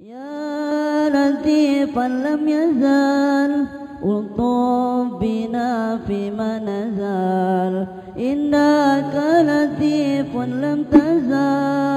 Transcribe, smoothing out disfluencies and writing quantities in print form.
Ya Latif Falam Yazal, ultuf bina fima nazal, innaka latifun lam tazal.